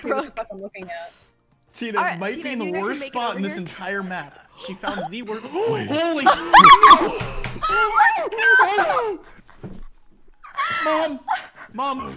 What the fuck I'm looking at. Tina right, might Tina, be in the worst spot in this entire map. She found the worst. Holy! Mom! Mom!